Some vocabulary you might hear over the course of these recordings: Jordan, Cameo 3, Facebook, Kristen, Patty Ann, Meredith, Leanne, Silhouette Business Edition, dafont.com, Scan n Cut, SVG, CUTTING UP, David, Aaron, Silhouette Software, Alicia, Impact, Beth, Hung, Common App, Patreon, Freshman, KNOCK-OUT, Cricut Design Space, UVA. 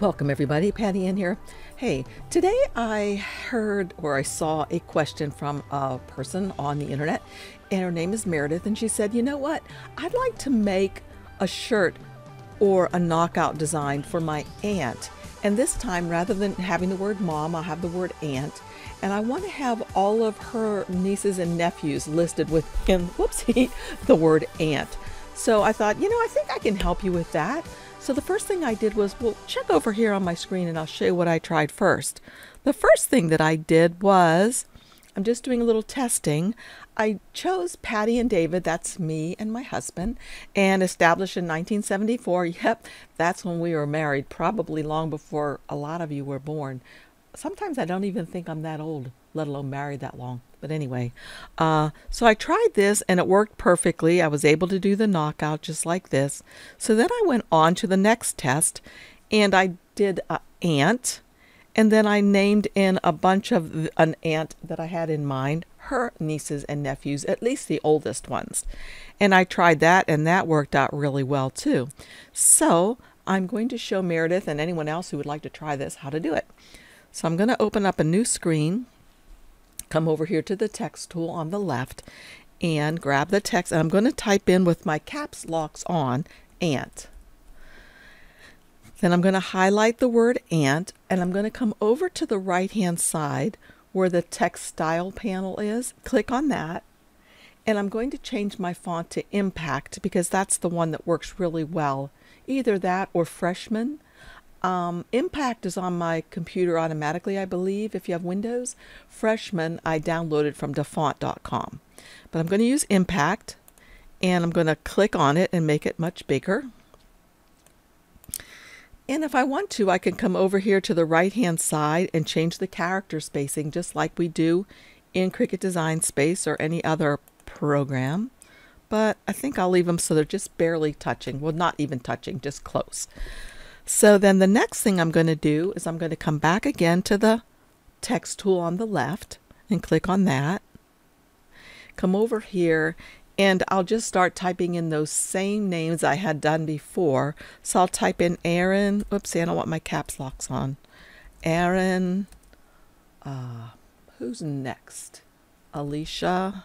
Welcome everybody, Patty Ann here. Hey, today I heard or I saw a question from a person on the internet, and her name is Meredith, and she said, you know what, I'd like to make a shirt or a knockout design for my aunt. And this time, rather than having the word mom, I'll have the word aunt. And I want to have all of her nieces and nephews listed within, whoopsie, the word aunt. So I thought, you know, I think I can help you with that. So the first thing I did was, well, check over here on my screen and I'll show you what I tried first. The first thing that I did was, I'm just doing a little testing. I chose Patty and David, that's me and my husband, and established in 1974. Yep, that's when we were married, probably long before a lot of you were born. Sometimes I don't even think I'm that old, let alone married that long. But anyway, so I tried this and it worked perfectly. I was able to do the knockout just like this. So then I went on to the next test and I did an aunt. And then I named in a bunch of an aunt that I had in mind, her nieces and nephews, at least the oldest ones. And I tried that and that worked out really well too. So I'm going to show Meredith and anyone else who would like to try this how to do it. So I'm going to open up a new screen, come over here to the text tool on the left and grab the text. And I'm going to type in with my caps locks on, aunt. Then I'm going to highlight the word aunt, and I'm going to come over to the right-hand side where the text style panel is. Click on that, and I'm going to change my font to Impact because that's the one that works really well. Either that or Freshman. Impact is on my computer automatically, I believe, if you have Windows. Freshman, I downloaded from dafont.com. But I'm going to use Impact, and I'm going to click on it and make it much bigger. And if I want to, I can come over here to the right-hand side and change the character spacing just like we do in Cricut Design Space or any other program. But I think I'll leave them so they're just barely touching. Well, not even touching, just close. So then the next thing I'm going to do is I'm going to come back again to the text tool on the left and click on that. Come over here. And I'll just start typing in those same names I had done before. So I'll type in Aaron. Oopsie, I don't want my caps locks on. Aaron. Who's next? Alicia.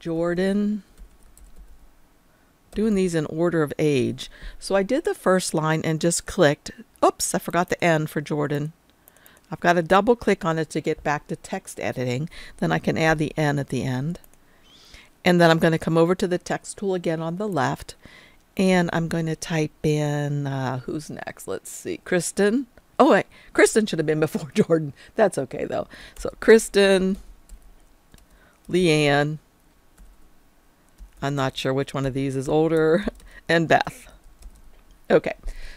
Jordan. Doing these in order of age. So I did the first line and just clicked. Oops, I forgot the N for Jordan. I've got to double click on it to get back to text editing. Then I can add the N at the end. And then I'm going to come over to the text tool again on the left. And I'm going to type in, who's next? Let's see, Kristen. Oh, wait, Kristen should have been before Jordan. That's okay, though. So Kristen, Leanne. I'm not sure which one of these is older. And Beth. Okay.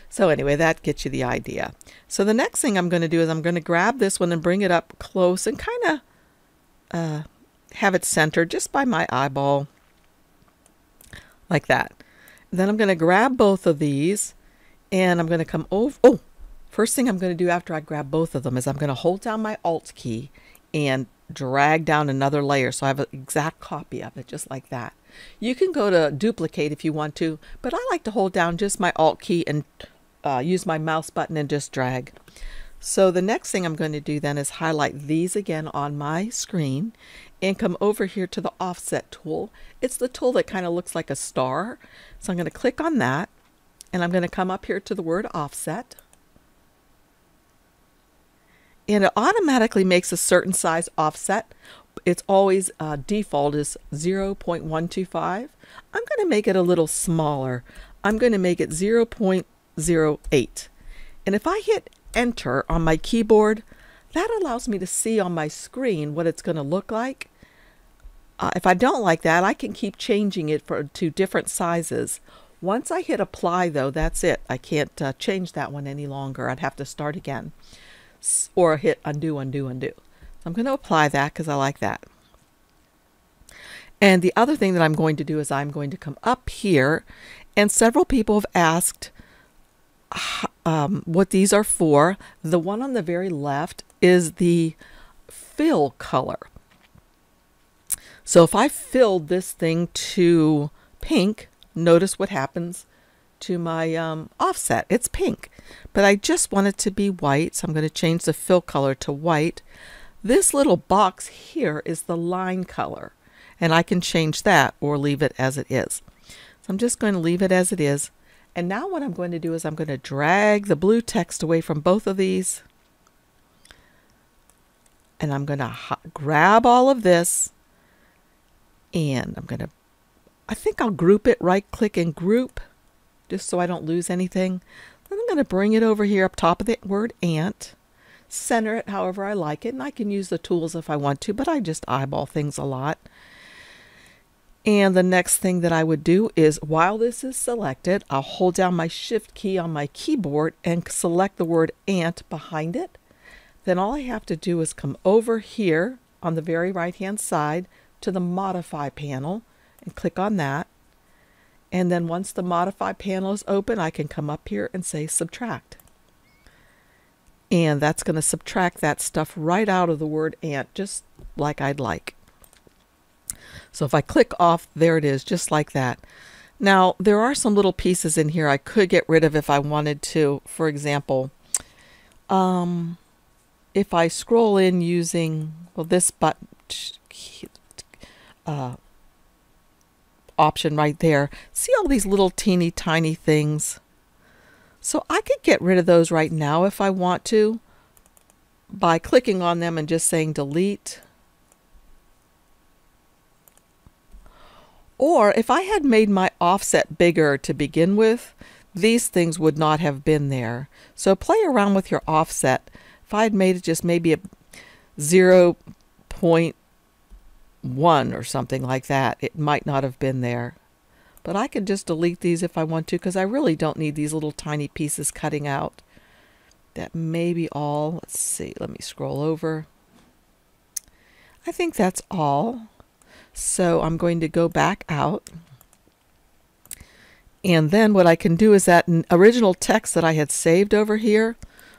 So anyway, that gets you the idea. So the next thing I'm going to do is I'm going to grab this one and bring it up close and kind of... have it centered just by my eyeball like that. Then I'm going to grab both of these and I'm going to come over. Oh, first thing I'm going to do after I grab both of them is I'm going to hold down my Alt key and drag down another layer so I have an exact copy of it just like that. You can go to duplicate if you want to, but I like to hold down just my Alt key and use my mouse button and just drag. So the next thing I'm going to do then is highlight these again on my screen and come over here to the offset tool. It's the tool that kind of looks like a star. So I'm going to click on that and I'm going to come up here to the word offset. And it automatically makes a certain size offset. It's always default is 0.125. I'm going to make it a little smaller. I'm going to make it 0.08. And if I hit Enter on my keyboard, that allows me to see on my screen what it's going to look like. If I don't like that, I can keep changing it to different sizes. Once I hit Apply, though, that's it. I can't change that one any longer. I'd have to start again or hit Undo, Undo, Undo. So I'm going to apply that because I like that. And the other thing that I'm going to do is I'm going to come up here, and several people have asked what these are for. The one on the very left is the fill color. So if I filled this thing to pink, notice what happens. to my offset. It's pink, but I just want it to be white, so I'm going to change the fill color to white. This little box here is the line color, and I can change that or leave it as it is. So I'm just going to leave it as it is. And now what I'm going to do is I'm going to drag the blue text away from both of these, and I'm going to grab all of this, and I'm going to, I think I'll group it, right click and group, just so I don't lose anything. Then I'm going to bring it over here up top of the word ant, center it however I like it, and I can use the tools if I want to, but I just eyeball things a lot. And the next thing that I would do is, while this is selected, I'll hold down my shift key on my keyboard and select the word ant behind it. Then all I have to do is come over here on the very right hand side to the modify panel and click on that. And then once the modify panel is open, I can come up here and say subtract. And that's going to subtract that stuff right out of the word ant, just like I'd like. So if I click off, there it is, just like that. Now, there are some little pieces in here I could get rid of if I wanted to. For example, if I scroll in using, well, this button, option right there, see all these little teeny tiny things? So I could get rid of those right now if I want to by clicking on them and just saying delete. Or if I had made my offset bigger to begin with, these things would not have been there. So play around with your offset. If I had made it just maybe a 0.1 or something like that, it might not have been there. But I can just delete these if I want to, because I really don't need these little tiny pieces cutting out. That may be all. Let's see. Let me scroll over. I think that's all. So I'm going to go back out. And then what I can do is that original text that I had saved over here,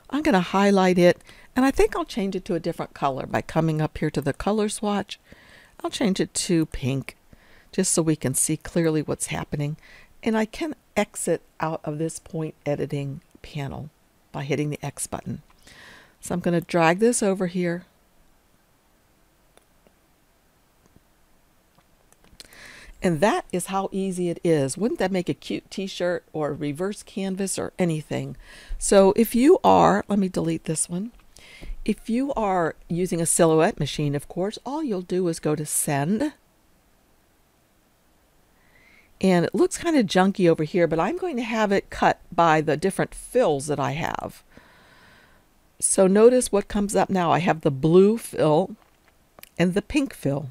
I'm going to highlight it. And I think I'll change it to a different color by coming up here to the color swatch. I'll change it to pink, just so we can see clearly what's happening. And I can exit out of this point editing panel by hitting the X button. So I'm going to drag this over here. And that is how easy it is. Wouldn't that make a cute t-shirt or a reverse canvas or anything? So if you are, let me delete this one. If you are using a Silhouette machine, of course, all you'll do is go to send. And it looks kind of junky over here, but I'm going to have it cut by the different fills that I have. So notice what comes up now. I have the blue fill and the pink fill.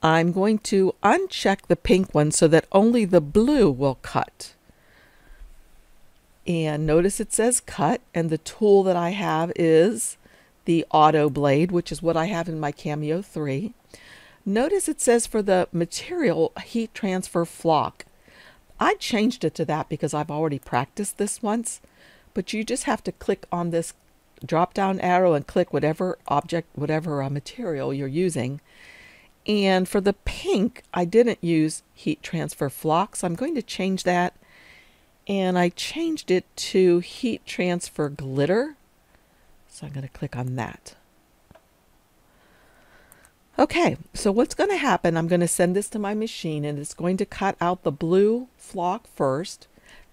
I'm going to uncheck the pink one so that only the blue will cut. And notice it says cut, and the tool that I have is the auto blade, which is what I have in my Cameo 3. Notice it says for the material heat transfer flock. I changed it to that because I've already practiced this once, but you just have to click on this drop down arrow and click whatever object, whatever material you're using. And for the pink, I didn't use heat transfer flock, so I'm going to change that. And I changed it to heat transfer glitter. So I'm going to click on that. Okay, so what's going to happen, I'm going to send this to my machine, and it's going to cut out the blue flock first.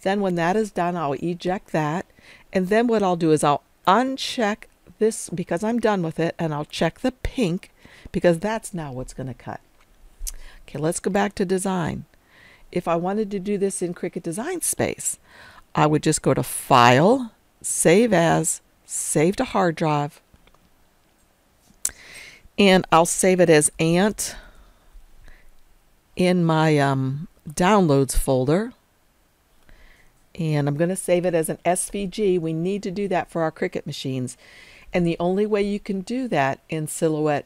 Then when that is done, I'll eject that. And then what I'll do is I'll uncheck this because I'm done with it, and I'll check the pink, because that's now what's going to cut. Okay, let's go back to design. If I wanted to do this in Cricut Design Space, I would just go to File, Save As, Save to Hard Drive, and I'll save it as Ant in my Downloads folder. And I'm going to save it as an SVG. We need to do that for our Cricut machines. And the only way you can do that in Silhouette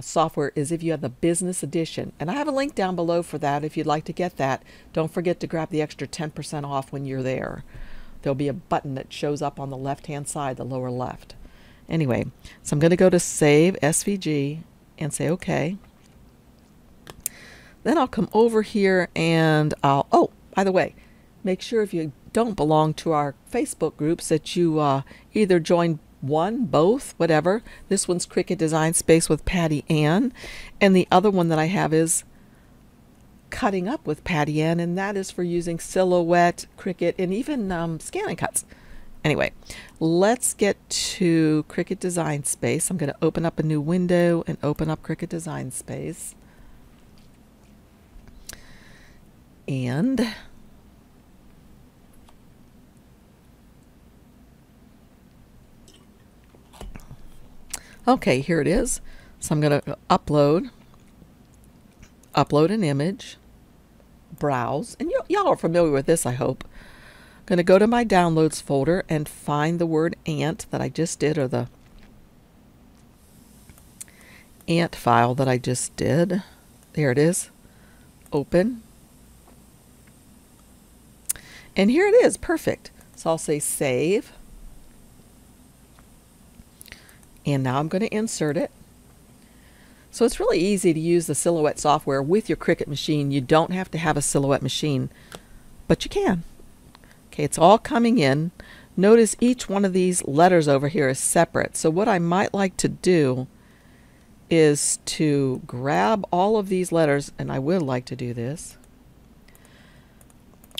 software is if you have the Business Edition. And I have a link down below for that if you'd like to get that. Don't forget to grab the extra 10% off when you're there. There'll be a button that shows up on the left-hand side, the lower left. Anyway, so I'm going to go to Save SVG and say OK. Then I'll come over here and I'll, oh, by the way, make sure if you don't belong to our Facebook groups that you either join one, both, whatever. This one's Cricut Design Space with Patty Ann, and the other one that I have is Cutting Up with Patty Ann, and that is for using Silhouette, Cricut, and even scan and cuts. Anyway, let's get to Cricut Design Space. I'm going to open up a new window and open up Cricut Design Space. And okay, here it is. So I'm going to upload an image, browse, and y'all are familiar with this, I hope. I'm going to go to my downloads folder and find the word ant that I just did, or the ant file that I just did. There it is. Open. And here it is, perfect. So I'll say save. And now I'm going to insert it. So it's really easy to use the Silhouette software with your Cricut machine. You don't have to have a Silhouette machine, but you can. Okay, it's all coming in. Notice each one of these letters over here is separate. So what I might like to do is to grab all of these letters, and I would like to do this.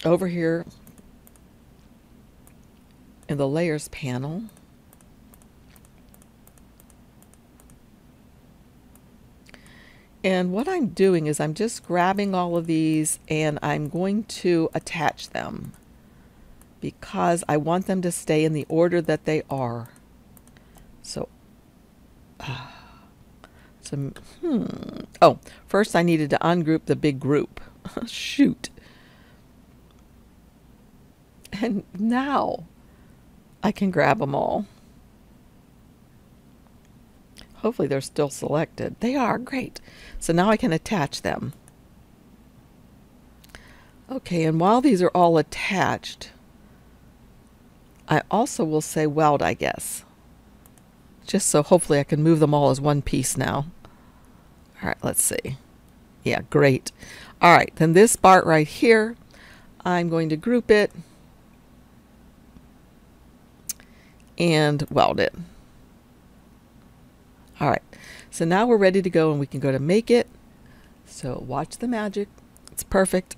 Over here in the layers panel, and what I'm doing is I'm just grabbing all of these and I'm going to attach them because I want them to stay in the order that they are. So oh, first I needed to ungroup the big group. Shoot. And now I can grab them all. Hopefully they're still selected. They are, great. So now I can attach them. Okay, and while these are all attached, I also will say weld, I guess. Just so hopefully I can move them all as one piece now. All right, let's see. Yeah, great. All right, then this part right here, I'm going to group it and weld it. All right, so now we're ready to go and we can go to make it. So watch the magic, it's perfect.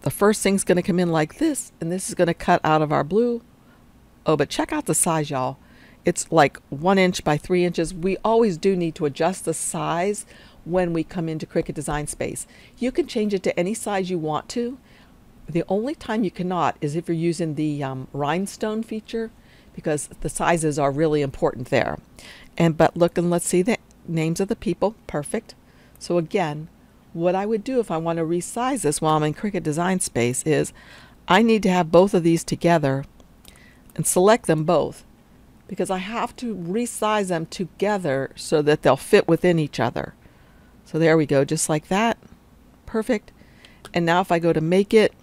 The first thing's gonna come in like this, and this is gonna cut out of our blue. Oh, but check out the size, y'all. It's like 1 inch by 3 inches. We always do need to adjust the size when we come into Cricut Design Space. You can change it to any size you want to. The only time you cannot is if you're using the rhinestone feature, because the sizes are really important there. And but look, and let's see the names of the people. Perfect. So again, what I would do if I want to resize this while I'm in Cricut Design Space is I need to have both of these together and select them both, because I have to resize them together so that they'll fit within each other. So there we go, just like that. Perfect. And now if I go to make it,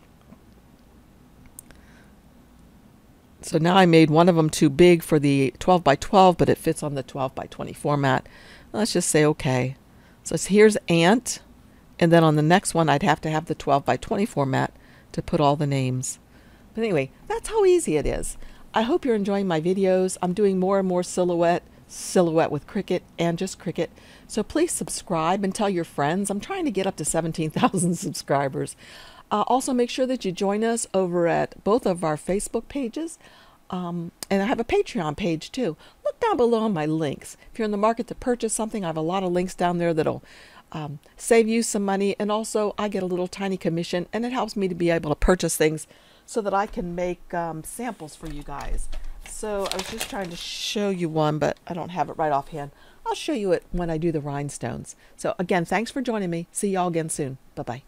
so now I made one of them too big for the 12 by 12, but it fits on the 12 by 20 format. Let's just say okay. So here's ant, and then on the next one I'd have to have the 12 by 20 format to put all the names. But anyway, that's how easy it is. I hope you're enjoying my videos. I'm doing more and more Silhouette with Cricut and just Cricut. So please subscribe and tell your friends. I'm trying to get up to 17,000 subscribers. Also, make sure that you join us over at both of our Facebook pages, and I have a Patreon page too. Look down below on my links. If you're in the market to purchase something, I have a lot of links down there that'll save you some money, and also I get a little tiny commission, and it helps me to be able to purchase things so that I can make samples for you guys. So I was just trying to show you one, but I don't have it right offhand. I'll show you it when I do the rhinestones. So again, thanks for joining me. See y'all again soon. Bye-bye.